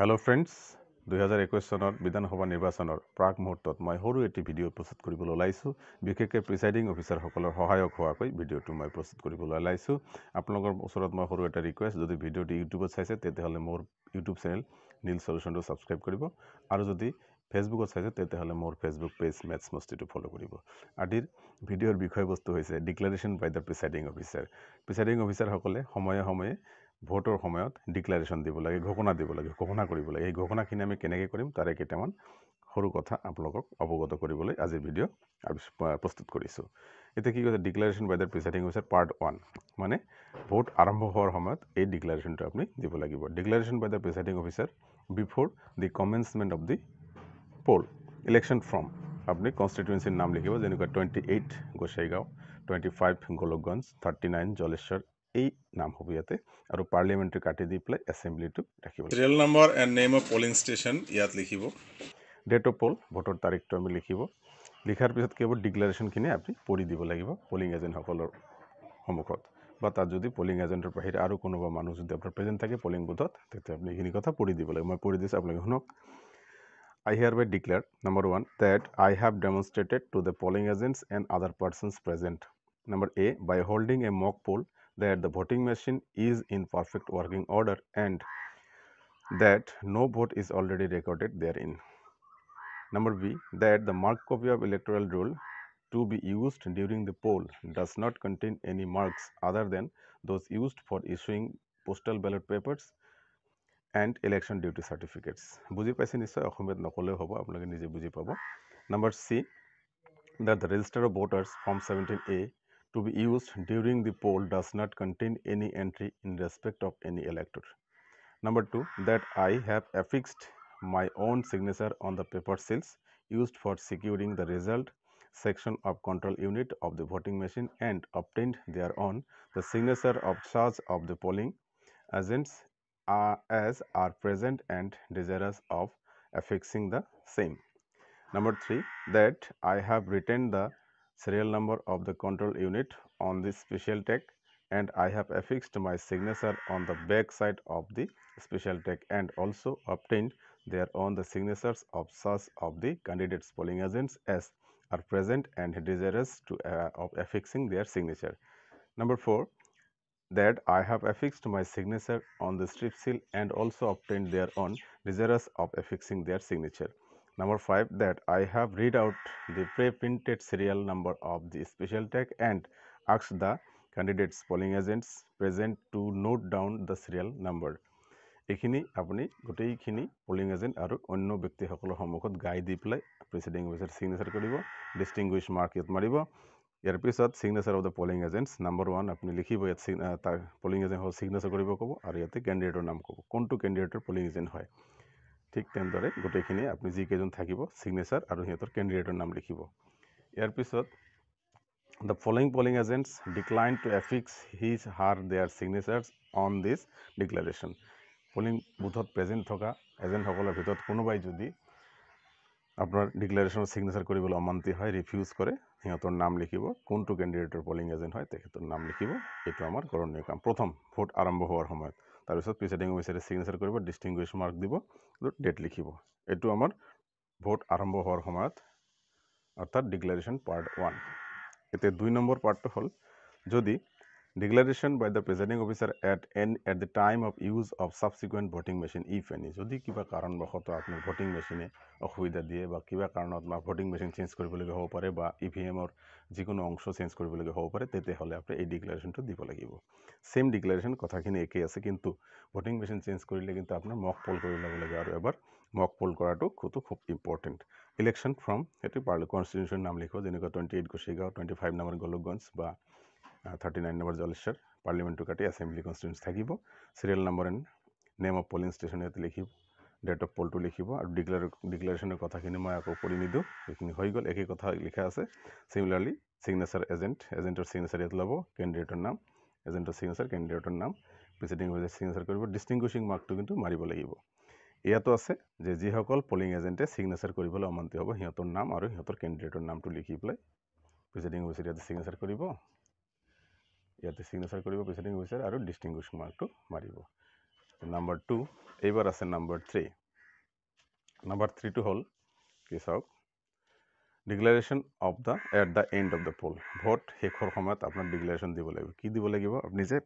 Hello friends 2021 सनर विधानसभा निर्वाचन प्राक मुहूर्त मैं सर एटी भिडिओ प्रस्तुत कर विशेषक प्रिसाइडिंग अफिसार सहायक हवाको भिडिओ मैं प्रस्तुत कर ऊर मैं सर एट रिक्वेस्ट जो भिडिओ यूट्यूब चाइसे मोर YouTube channel Neel solution subscribe कर और जो फेसबुक चाइसे मोर Facebook page maths Masti follow कर भिडिओर विषय बस्तु डिक्लारेशन बाय द प्रिसाइडिंग अफिसार समय समय भोटर समय डिक्लारेशन दी लगे घोषणा दी लगे घोषणा घोषणाखिनि आम के तारे केटामान सरू कथा आपलोक अवगत कर आज भिडिओ प्रस्तुत कर declaration by the presiding officer part one माने भोट आरम्भ हर समय डिक्लारेशन तो अपनी दी लगे declaration by the presiding officer before the commencement of the poll election form अपनी कन्स्टिट्युएन्सिर नाम लिखिब जेनेकुवा 28 गोसाईगाँव 25 गोलकगंज 39 जलेश्वर এই নাম হব ইয়াতে আৰু পাৰ্লিমেণ্টৰী কাটি দি প্লে এছেম্বলিটো ৰাখিব serial number and name of polling station ইয়াত লিখিব ডেট অফ পোল ভোটৰ তাৰিখটো আমি লিখিব লিখাৰ পিছত কি হ'ব ডিক্লাৰেশ্যনখিনি আপুনি পঢ়ি দিব লাগিব পোলিং এজেণ্টসকলৰ সন্মুখত বা তাত যদি পোলিং এজেণ্টৰ বাহিৰে আৰু কোনোবা মানুহ যদি আপোনাৰ প্ৰেজেণ্ট থাকে পোলিং বুথত তেতিয়া আপুনি এইখিনি কথা পঢ়ি দিব লাগিব মই পঢ়ি দিছো আপোনালোকে শুনক I hereby declare number 1 that I have demonstrated to the polling agents and other persons present number A by holding a mock poll that the voting machine is in perfect working order and that no vote is already recorded therein. Number B, that the marked copy of electoral roll to be used during the poll does not contain any marks other than those used for issuing postal ballot papers and election duty certificates. बुझी पाइसे निश्चय अखमियत नकले होबो आपलोगे निजे बुझी पाबो. Number C, that the register of voters Form 17A to be used during the poll does not contain any entry in respect of any elector. Number 2, that I have affixed my own signature on the paper seals used for securing the result section of control unit of the voting machine and obtained thereon the signature of such of the polling agents as are present and desirous of affixing the same. Number 3, that I have written the serial number of the control unit on this special tag and I have affixed my signature on the back side of the special tag and also obtained thereon the signatures of such of the candidates polling agents as are present and desirous to of affixing their signature. Number 4, that I have affixed my signature on the strip seal and also obtained thereon desirous of affixing their signature. Number 5, that I have read out the pre-printed serial number of the special tag and asked the candidates polling agents present to note down the serial number. एखिनी अपनी गोटे खिनी polling agent और अन्य व्यक्ति हकल सम्मुखत गाई दी पे presiding officer signature कर distinguish mark इत मार यार पद signature of the polling agents number one अपनी लिखिब इतना पोलिंग एजेंट सिग्नेचर कब और इतने कैंडिडेटर नाम कब कौन तो कैंडिडेटर पोलिंग एजेंट है ठीक तेरे गोटेखिनि अपनी जिक थको सिग्नेचर और हिंदर कैंडिडेटर नाम लिखिब यार पद the following polling agents decline to affix his her their signatures on this declaration polling बुथत प्रेजेंट थका एजेंटसर भर कोनोबाई जदि आपनर डिक्लारेशन सिग्नेचर कर अमान्ति है रिफ्यूज करे हिंदर नाम लिखिब कौन तो कैंडिडेटर पोलिंग एजेंट है तक नाम लिखिब ये आम करणीय काम प्रथम भोट आरम्भ हार समय तार पिछत प्रिसाइडिंग अफिसार सिग्नेचर कर डिस्टिंगुइश मार्क दी डेट लिखिब यू आम भोट आरम्भ हार समय अर्थात डिक्लारेशन पार्ट वन इतने दुई नम्बर पार्ट हल जो declaration by the presiding officer at the time of use of subsequent voting machine if any जो क्या कारणवशत अपनी भोटिंग मेसिने असुविधा दिए क्या कारण भोटिंग मेसिन चेन्ज कर हम पे इभिएमर जिको अंश चेन्ज कर हम पे अपनी डिक्लारेशन तो दी लगे सेम डिक्लारेशन कथाखिनि एके आछे किन्तु भोटिंग मेसिन चेन्ज करिले किन्तु आपनार मक पोल कर लग लगे और एबार मक पोल कराटो खूब इम्पर्टेन्ट इलेक्शन फर्म ये पार्ल कन्स्टिट्यूशन नाम लिखो जेनेकुवा 28 गोसाईगाँव 25 नम्बर गोलकगंज बा 39 नम्बर जलेश्वर पार्लिमेंट काटी एसेम्बली कन्स्टिट्यूएंसी थाकिबो serial number and name of polling station ये लिखिब डेट अफ पोल तो लिखिब और डिक्लारेशन कथाखिनि मैं आको पढ़ी निदो ये हो गल एक कथा लिखा आछे सिमिलारलि सिग्नेचर एजेंट एजेंटर सिग्नेचर ये लब कैंडिडेटर नाम एजेंटर सिग्नेचर कैंडिडेटर नाम प्रिसाइडिंग अफिसार सिग्नेचर करिब डिस्टिंगुइशिंग मार्क तो किन्तु मारिब लागिब इयातो आछे जे जिसकल पोलिंग एजेंटे सिग्नेचर करिबले अमान्ति हबो हिंदर नाम और हिंदर कैंडिडेटर नाम तो लिखि पेलाइ प्रिसाइडिंग अफिसार इयाते सिग्नेचर करिब इते सिग्नेचर कर प्रिसाइडिंग अफिसार और डिस्टिंगुइश मार्क तो मारिब নাম্বার টু। এইবার আছে নাম্বার থ্রি। নাম্বার থ্রিটো হল কি চাওক, declaration of the at the end of the poll. Vote শেষৰ সময়ত আপোনাৰ ডিক্লাৰেশন দিব লাগিব। কি দিব লাগিব? আপুনি যে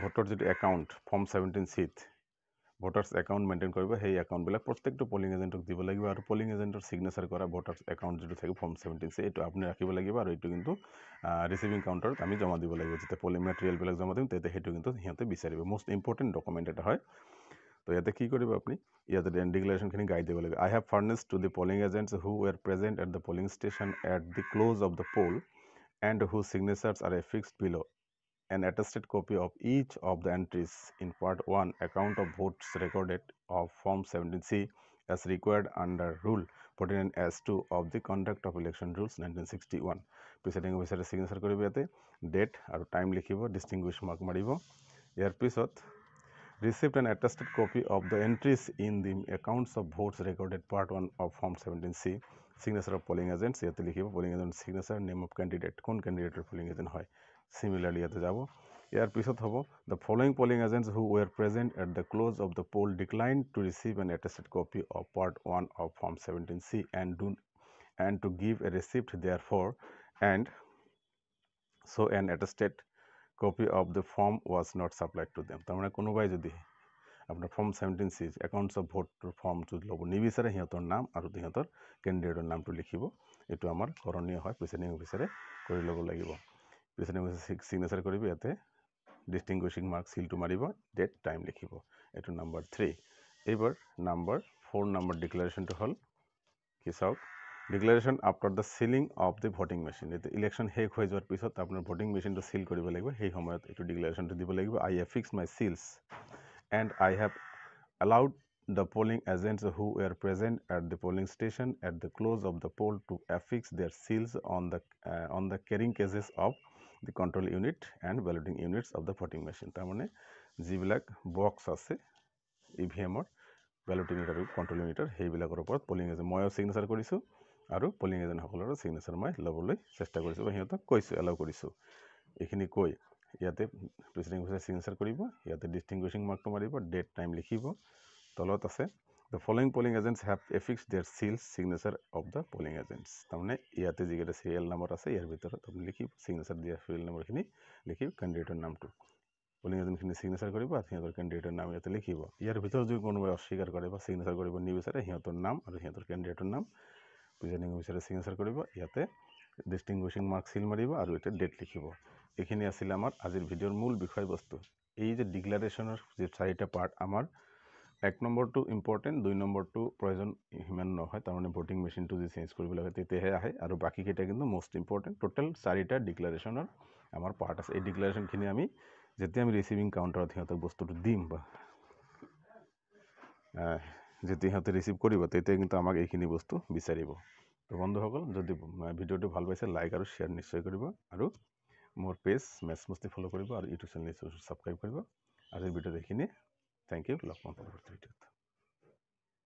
ভোটৰ যিটো একাউণ্ট ফৰ্ম 17চিত ভোটাৰ্স একাউন্ট মেইনটেইন কৰিব, সেই একাউন্টবিলাক প্ৰত্যেকটো পোলিং এজেন্টক দিব লাগিব। আৰু পোলিং এজেন্টৰ সিগনেচাৰ কৰা ভোটাৰ্স একাউন্ট যেটো থাকে ফৰ্ম 17C, এইটো আপুনি ৰাখিব লাগিব। আৰু এইটো কিন্তু ৰিসিভিং কাউন্টাৰত আমি জমা দিব লাগিব। যেতিয়া পোলিং মেটেৰিয়েলবিলাক জমা দিম তেতিয়া সেইটো কিন্তু সিহঁতে বিচাৰিব। মোস্ট ইম্পৰ্টেণ্ট ডকুমেণ্ট এটা হয়। তো ইয়াতে কি কৰিব আপুনি, ইয়াতে ডিক্লারেশনখিনি গাই দিব লাগিব। I have furnished to the polling agents who were present at the polling station at the close of the poll and who signatures are affixed below an attested copy of each of the entries in part 1 account of votes recorded of form 17C as required under rule 49S2 of the conduct of election rules 1961 presiding officer signature koribo, ate date aru time likhibo, distinguish mark maribo. Yar pisot received an attested copy of the entries in the accounts of votes recorded part 1 of form 17C signature of polling agents, yate likhibo polling agent signature, name of candidate, kon candidate polling agent hoy। Similarly ইয়াতে যাব। ইয়াৰ পিছত হ'ব the following polling agents who were present at the close of the poll decline to receive an attested copy of part one of form 17C and to give a receipt there for and so an attested copy of the form was not supplied to them. তাৰমানে কোনোবাই যদি আপোনাৰ form 17C একাউন্টছ অফ ভোটৰ form যদি ল'ব নিবিচাৰে, সিহঁতৰ নাম আৰু সিহঁতৰ কেণ্ডিডেটৰ নামটো লিখিব। এইটো আমাৰ কৰণীয় হয়, প্ৰিসাইডিং অফিচাৰে কৰি ল'ব লাগিব। পিছনে সিগনেচার করব, ইয়াতে ডিস্টিংগুইশিং মার্ক সিলটো মারিব, ডেট টাইম লিখিব। এইটো নাম্বার থ্রি। এইবার নাম্বার ফোর। নাম্বার ডিক্লারেশনটো হল কি চাওক, declaration after the sealing of the voting machine. এতে ইলেকশন শেষ হয়ে যাওয়ার পিছত আপনার ভোটিং মেশিনটো সিল কৰিব লাগিব। সেই সময়ত এইটো ডিক্লারেশনটো দিব লাগিব। I have fixed my seals and I have allowed the polling agents who were present at the polling station at the close of the poll to affix their seals on the carrying cases of the control unit and balloting units of the voting machine। তার মানে যিবিলাক box আছে ইভিএমৰ ballot unit আৰু control ইউনিটৰ, সেইবিলাকৰ ওপৰত polling agent ময়ো সিগনেচাৰ কৰিছোঁ আৰু পোলিং এজেন্টসকলৰ সিগনেচাৰ মই ল'বলৈ চেষ্টা কৰিছোঁ বা সিহঁতক কৈছোঁ, এলাউ কৰিছোঁ। এইখিনি কৈ ইয়াতে প্ৰিসাইডিং অফিচাৰে সিগনেচাৰ কৰিব, ইয়াতে ডিস্টিংগুইশিং মাৰ্কটো মাৰিব, ডেট টাইম লিখিব। তলত আছে the following polling agents have affixed their seals signature of the polling এজেন্টছ। তাৰমানে ইয়াতে যিকেইটা চিৰিয়েল নাম্বাৰ আছে ইয়াৰ ভিতৰত আপুনি লিখিব সিগনেচাৰ দিয়া চিৰিয়েল নাম্বাৰখিনি লিখিব, কেণ্ডিডেটৰ নামটো পোলিং এজেন্টখিনি সিগনেচাৰ কৰিব আৰু সিহঁতৰ কেণ্ডিডেটৰ নাম ইয়াতে লিখিব। ইয়াৰ ভিতৰত যদি কোনোবাই অস্বীকাৰ কৰে বা সিগনেচাৰ কৰিব নিবিচাৰে, সিহঁতৰ নাম আৰু সিহঁতৰ কেণ্ডিডেটৰ নাম প্ৰিসাইডিং অফিচাৰে সিগনেচাৰ কৰিব, ইয়াতে ডিস্টিংগুইশিং মাৰ্ক সিল মাৰিব আৰু এটা ডেট লিখিব। এইখিনি আছিল আমাৰ আজিৰ ভিডিঅ'ৰ মূল বিষয়বস্তু। এই যে ডিক্লাৰেশনৰ যে চাৰিটা পাৰ্ট, আমাৰ এক নম্বৰটো ইম্পৰ্টেণ্ট, দুই নম্বৰটো প্ৰয়োজন হিমান নহয়, তাৰমানে ভোটিং মেচিনটো যে চেঞ্জ কৰিব লাগে তেতিয়াহে আহে, আৰু বাকীকেইটা কিন্তু মষ্ট ইম্পৰ্টেণ্ট। টোটেল চাৰিটা ডিক্লাৰেশ্যনৰ আমাৰ পাৰ্ট আছে। এই ডিক্লাৰেশ্যনখিনি আমি যেতিয়া আমি ৰিচিভিং কাউণ্টাৰত সিহঁতক বস্তুটো দিম বা যেতিয়া সিহঁতে ৰিচিভ কৰিব তেতিয়া কিন্তু আমাক এইখিনি বস্তু বিচাৰিব। তো বন্ধুসকল, যদি ভিডিঅ'টো ভাল পাইছে লাইক আৰু শ্বেয়াৰ নিশ্চয় কৰিব, আৰু মোৰ পেজ মেচ মস্তি ফ'ল' কৰিব, আৰু ইউটিউব চেনেল ছাবস্ক্ৰাইব কৰিব। আজিৰ ভিডিঅ'ত এইখিনি। Thank you. Look forward to it.